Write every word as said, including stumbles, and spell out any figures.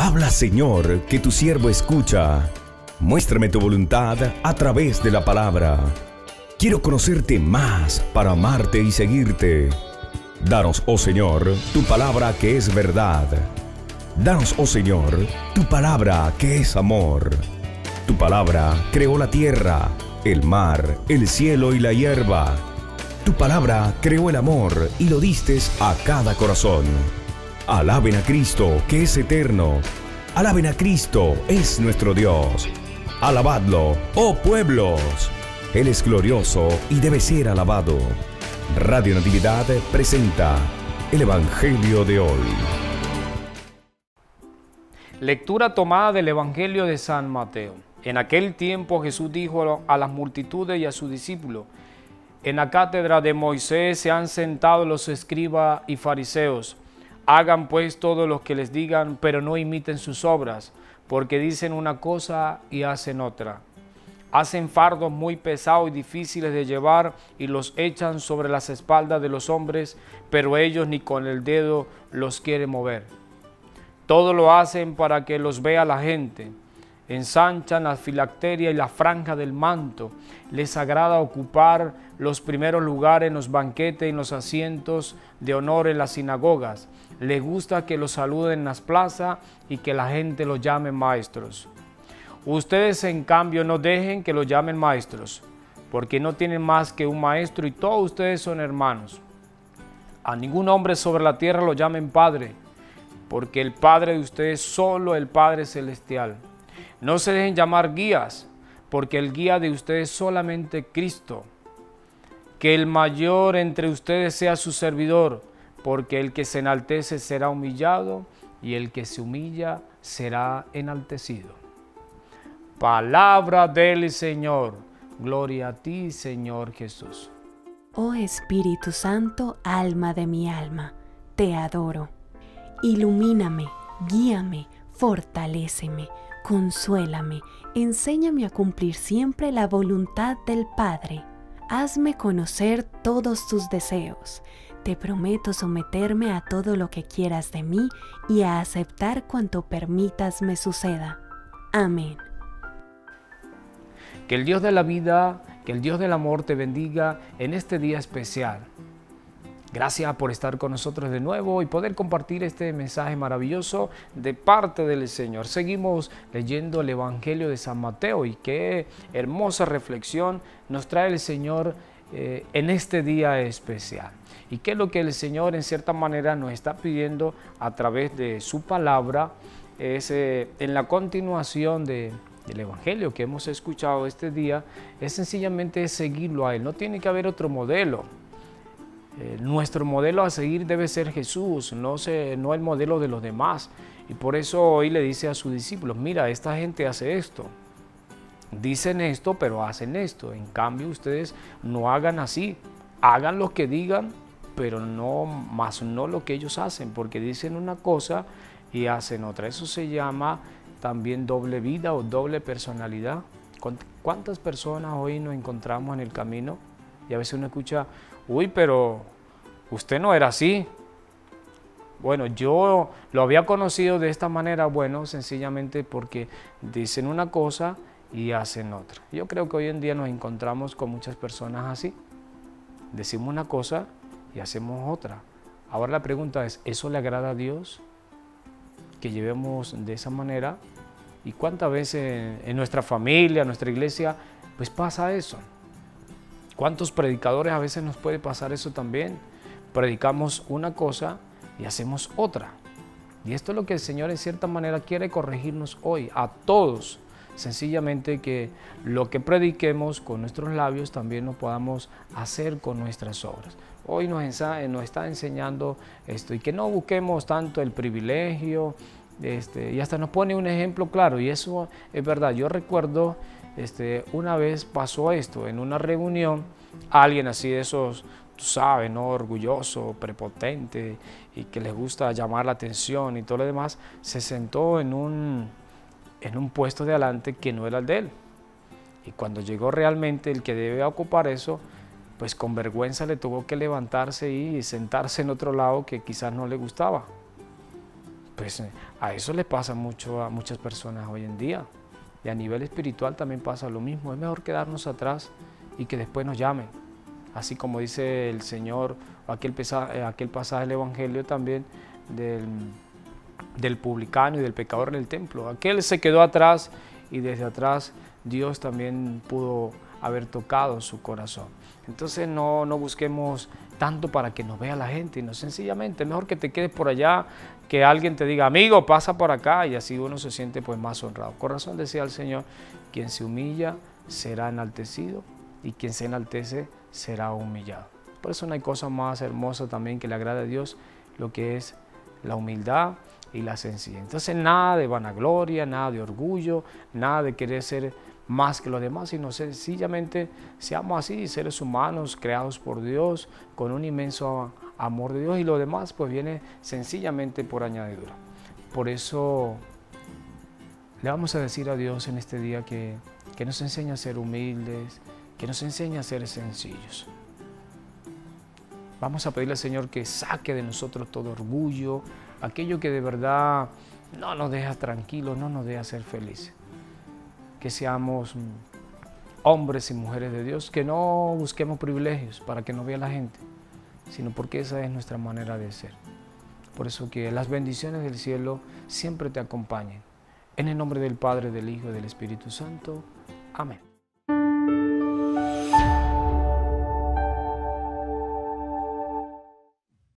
Habla, Señor, que tu siervo escucha. Muéstrame tu voluntad a través de la palabra. Quiero conocerte más para amarte y seguirte. Danos, oh Señor, tu palabra que es verdad. Danos, oh Señor, tu palabra que es amor. Tu palabra creó la tierra, el mar, el cielo y la hierba. Tu palabra creó el amor y lo diste a cada corazón. Alaben a Cristo, que es eterno. Alaben a Cristo, es nuestro Dios. Alabadlo, oh pueblos. Él es glorioso y debe ser alabado. Radio Natividad presenta el Evangelio de hoy. Lectura tomada del Evangelio de San Mateo. En aquel tiempo Jesús dijo a las multitudes y a sus discípulos: en la cátedra de Moisés se han sentado los escribas y fariseos. Hagan pues todo lo que les digan, pero no imiten sus obras, porque dicen una cosa y hacen otra. Hacen fardos muy pesados y difíciles de llevar y los echan sobre las espaldas de los hombres, pero ellos ni con el dedo los quieren mover. Todo lo hacen para que los vea la gente. Ensanchan la filacteria y la franja del manto. Les agrada ocupar los primeros lugares en los banquetes y en los asientos de honor en las sinagogas. Les gusta que los saluden en las plazas y que la gente los llame maestros. Ustedes, en cambio, no dejen que los llamen maestros, porque no tienen más que un maestro y todos ustedes son hermanos. A ningún hombre sobre la tierra lo llamen padre, porque el Padre de ustedes solo el Padre celestial. No se dejen llamar guías, porque el guía de ustedes es solamente Cristo. Que el mayor entre ustedes sea su servidor, porque el que se enaltece será humillado, y el que se humilla será enaltecido. Palabra del Señor. Gloria a ti, Señor Jesús. Oh Espíritu Santo, alma de mi alma, te adoro. Ilumíname, guíame, fortaléceme, consuélame, enséñame a cumplir siempre la voluntad del Padre. Hazme conocer todos tus deseos. Te prometo someterme a todo lo que quieras de mí y a aceptar cuanto permitas me suceda. Amén. Que el Dios de la vida, que el Dios del amor te bendiga en este día especial. Gracias por estar con nosotros de nuevo y poder compartir este mensaje maravilloso de parte del Señor. Seguimos leyendo el Evangelio de San Mateo y qué hermosa reflexión nos trae el Señor eh, en este día especial. Y qué es lo que el Señor en cierta manera nos está pidiendo a través de su palabra es eh, en la continuación de... El Evangelio que hemos escuchado este día es sencillamente seguirlo a Él. No tiene que haber otro modelo. Eh, nuestro modelo a seguir debe ser Jesús, no, se, no el modelo de los demás. Y por eso hoy le dice a sus discípulos: mira, esta gente hace esto. Dicen esto, pero hacen esto. En cambio, ustedes no hagan así. Hagan lo que digan, pero no más no lo que ellos hacen, porque dicen una cosa y hacen otra. Eso se llama también doble vida o doble personalidad. ¿Cuántas personas hoy nos encontramos en el camino? Y a veces uno escucha: uy, pero usted no era así. Bueno, yo lo había conocido de esta manera. Bueno, sencillamente porque dicen una cosa y hacen otra. Yo creo que hoy en día nos encontramos con muchas personas así. Decimos una cosa y hacemos otra. Ahora la pregunta es: ¿eso le agrada a Dios? Que llevemos de esa manera. Y cuántas veces en, en nuestra familia, en nuestra iglesia, pues pasa eso. Cuántos predicadores a veces nos puede pasar eso también. Predicamos una cosa y hacemos otra. Y esto es lo que el Señor en cierta manera quiere corregirnos hoy, a todos. Sencillamente que lo que prediquemos con nuestros labios también lo podamos hacer con nuestras obras. Hoy nos, nos está enseñando esto, y que no busquemos tanto el privilegio, este, y hasta nos pone un ejemplo claro, y eso es verdad. Yo recuerdo este, una vez pasó esto, en una reunión, alguien así de esos, tú sabes, ¿no? Orgulloso, prepotente, y que les gusta llamar la atención y todo lo demás, se sentó en un, en un puesto de adelante que no era el de él, y cuando llegó realmente el que debe ocupar eso, pues con vergüenza le tuvo que levantarse y sentarse en otro lado que quizás no le gustaba. pues a eso le pasa mucho a muchas personas hoy en día. Y a nivel espiritual también pasa lo mismo. Es mejor quedarnos atrás y que después nos llamen. Así como dice el Señor, aquel pasaje, aquel pasaje del Evangelio también del, del publicano y del pecador en el templo. Aquel se quedó atrás y desde atrás Dios también pudo haber tocado su corazón. Entonces no, no busquemos tanto para que nos vea la gente, no, sencillamente es mejor que te quedes por allá, que alguien te diga, amigo, pasa por acá, y así uno se siente pues más honrado. Con razón decía el Señor, quien se humilla será enaltecido y quien se enaltece será humillado. Por eso no hay cosa más hermosa también que le agrada a Dios, lo que es la humildad y la sencillez. Entonces nada de vanagloria, nada de orgullo, nada de querer ser más que los demás, sino sencillamente seamos así, seres humanos creados por Dios, con un inmenso amor de Dios, y lo demás pues viene sencillamente por añadidura. Por eso le vamos a decir a Dios en este día que, que nos enseñe a ser humildes, que nos enseñe a ser sencillos. Vamos a pedirle al Señor que saque de nosotros todo orgullo, aquello que de verdad no nos deja tranquilos, no nos deja ser felices. Que seamos hombres y mujeres de Dios, que no busquemos privilegios para que nos vea la gente, sino porque esa es nuestra manera de ser. Por eso que las bendiciones del cielo siempre te acompañen. En el nombre del Padre, del Hijo y del Espíritu Santo. Amén.